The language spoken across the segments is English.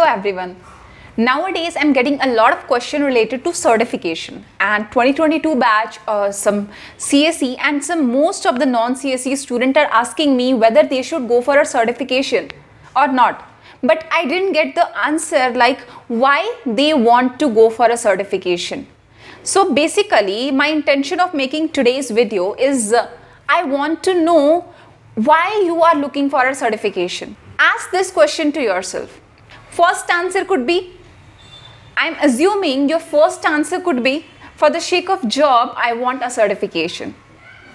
Hello everyone. Nowadays I'm getting a lot of questions related to certification, and 2022 batch some CSE and some most of the non-CSE students are asking me whether they should go for a certification or not. But I didn't get the answer like why they want to go for a certification. So basically my intention of making today's video is I want to know why you are looking for a certification. Ask this question to yourself. First answer could be, I'm assuming your first answer could be, for the sake of job, I want a certification.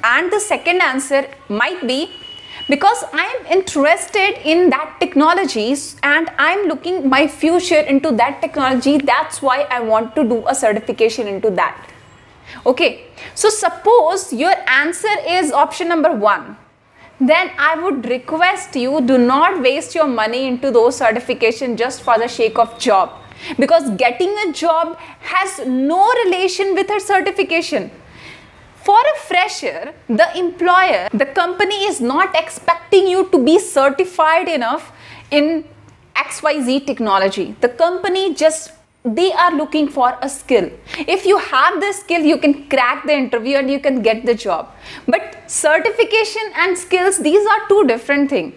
And the second answer might be, because I'm interested in that technologies and I'm looking my future into that technology, that's why I want to do a certification into that. Okay, so suppose your answer is option number one. Then I would request you, do not waste your money into those certifications just for the sake of job, because getting a job has no relation with a certification. For a fresher, the employer, the company is not expecting you to be certified enough in XYZ technology. The company just, they are looking for a skill. If you have the skill, you can crack the interview and you can get the job. But certification and skills, these are two different things.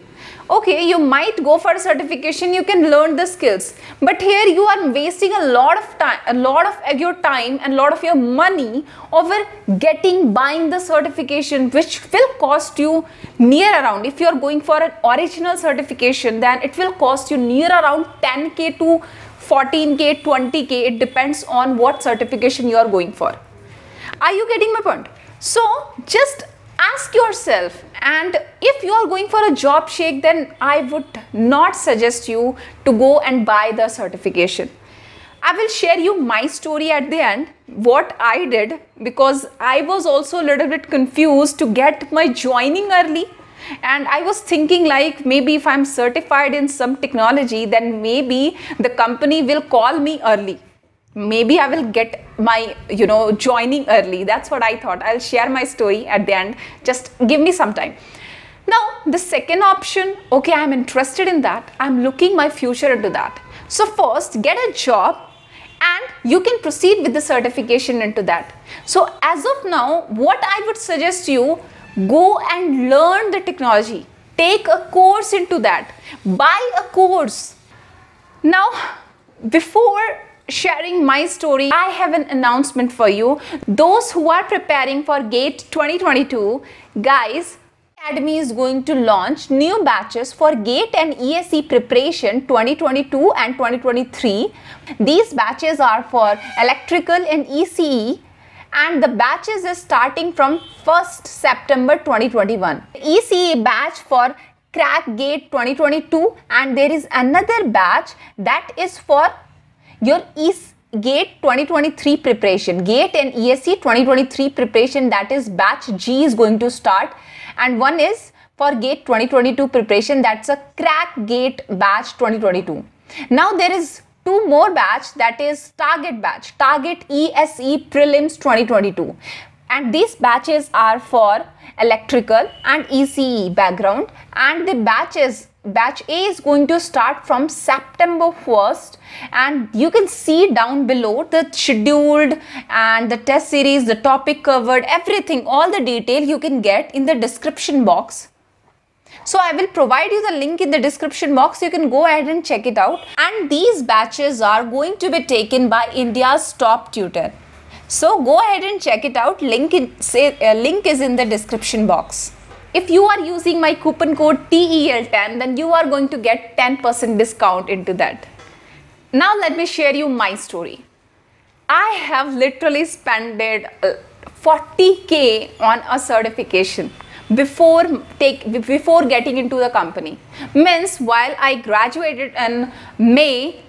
Okay, you might go for a certification, you can learn the skills, but here you are wasting a lot of time, a lot of your time and a lot of your money over buying the certification, which will cost you near around, if you are going for an original certification, then it will cost you near around 10K to 14K, 20K, it depends on what certification you are going for. Are you getting my point? So just ask yourself, and if you are going for a job shake, then I would not suggest you to go and buy the certification. I will share you my story at the end, what I did, because I was also a little bit confused to get my joining early. And I was thinking like, maybe if I'm certified in some technology, then maybe the company will call me early. Maybe I will get my, joining early. That's what I thought. I'll share my story at the end. Just give me some time. Now, the second option, okay, I'm interested in that. I'm looking my future into that. So first, get a job and you can proceed with the certification into that. So as of now, what I would suggest you, go and learn the technology, take a course into that, buy a course. Now, before sharing my story, I have an announcement for you. Those who are preparing for GATE 2022, guys, Academy is going to launch new batches for GATE and ESE preparation 2022 and 2023. These batches are for electrical and ECE. And the batches is starting from 1st September 2021. The ECE batch for crack GATE 2022, and there is another batch that is for your GATE 2023 preparation. GATE and ESE 2023 preparation, that is batch G is going to start, and one is for GATE 2022 preparation, that's a crack GATE batch 2022. Now there is two more batch, that is target batch, target ESE prelims 2022, and these batches are for electrical and ECE background, and the batches, batch A is going to start from September 1st, and you can see down below the scheduled and the test series, the topic covered, everything, all the detail you can get in the description box. So I will provide you the link in the description box. You can go ahead and check it out. And these batches are going to be taken by India's top tutor. So go ahead and check it out. Link is in the description box. If you are using my coupon code TEL10, then you are going to get 10% discount into that. Now let me share you my story. I have literally spent 40K on a certification before getting into the company. Means while I graduated in May,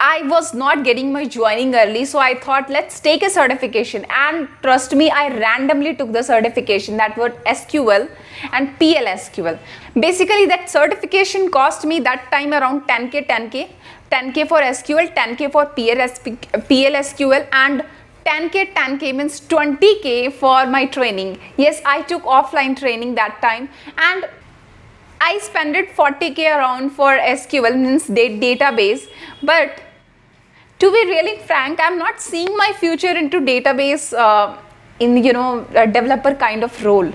I was not getting my joining early, so I thought let's take a certification, and trust me, I randomly took the certification, that were SQL and PL/SQL. Basically that certification cost me that time around 10K for SQL, 10K for PL/SQL, and 10K means 20K for my training. Yes, I took offline training that time, and I spent 40K around for SQL, means database, but to be really frank, I'm not seeing my future into database in, you know, a developer kind of role.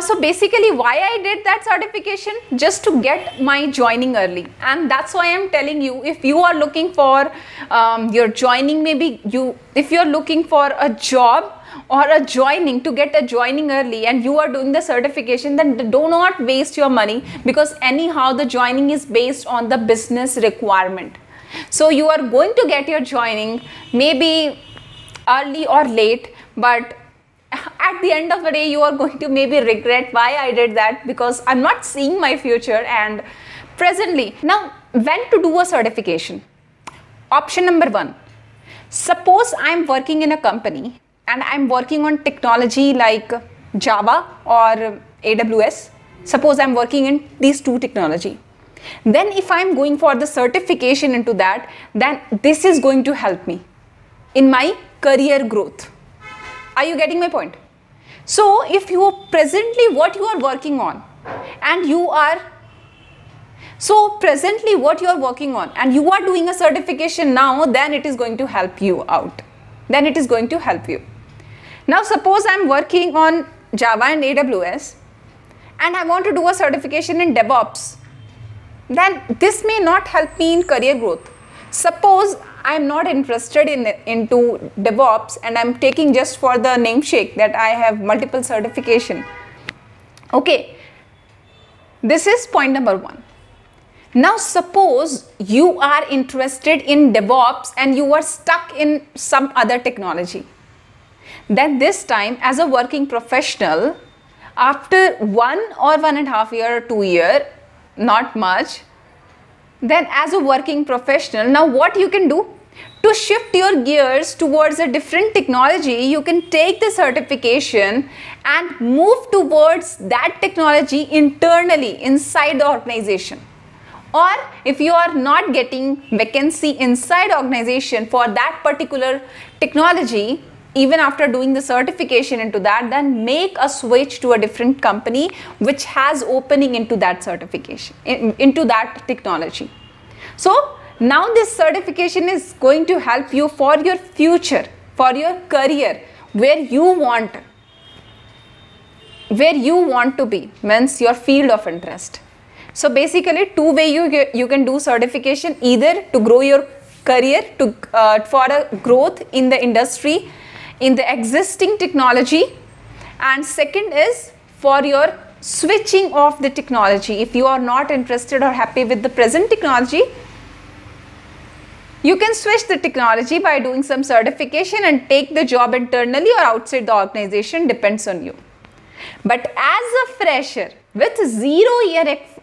So basically why I did that certification, just to get my joining early. And that's why I'm telling you, if you are looking for your joining, maybe you, if you're looking for a job or a joining, to get a joining early, and you are doing the certification, then do not waste your money, because anyhow the joining is based on the business requirement. So you are going to get your joining maybe early or late, but at the end of the day, you are going to maybe regret why I did that, because I'm not seeing my future and presently. Now, when to do a certification? Option number one, suppose I'm working in a company and I'm working on technology like Java or AWS. Suppose I'm working in these two technology. Then if I'm going for the certification into that, then this is going to help me in my career growth. Are you getting my point? So if you are presently what you are working on and you are doing a certification now, then it is going to help you out. Then it is going to help you. Now suppose I'm working on Java and AWS and I want to do a certification in DevOps. Then this may not help me in career growth. Suppose I am not interested into DevOps and I am taking just for the namesake that I have multiple certification. Okay, this is point number one. Now suppose you are interested in DevOps and you are stuck in some other technology. Then this time as a working professional, after 1 or 1.5 year or 2 year, not much, then as a working professional, now what you can do to shift your gears towards a different technology, you can take the certification and move towards that technology internally inside the organization. Or if you are not getting vacancy inside organization for that particular technology, even after doing the certification into that, then make a switch to a different company which has opening into that certification, into that technology. So now this certification is going to help you for your future, for your career, where you want to be, means your field of interest. So basically two way you can do certification, either to grow your career, to for a growth in the industry, in the existing technology, and second is for your switching of the technology. If you are not interested or happy with the present technology, you can switch the technology by doing some certification and take the job internally or outside the organization, depends on you. But as a fresher with 0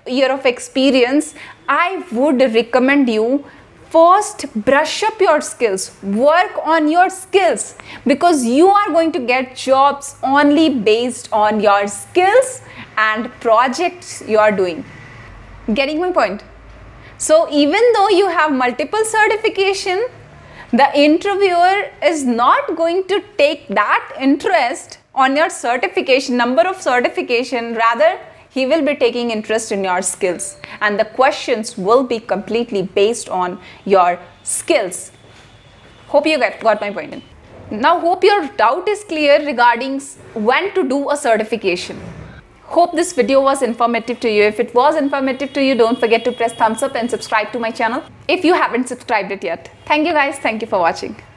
year of experience, I would recommend you first brush up your skills, work on your skills, because you are going to get jobs only based on your skills and projects you are doing. Getting my point? So even though you have multiple certification, the interviewer is not going to take that interest on your certification, number of certification, rather he will be taking interest in your skills, and the questions will be completely based on your skills. Hope you got my point. Now hope your doubt is clear regarding when to do a certification. Hope this video was informative to you. If it was informative to you, don't forget to press thumbs up and subscribe to my channel if you haven't subscribed it yet. Thank you guys. Thank you for watching.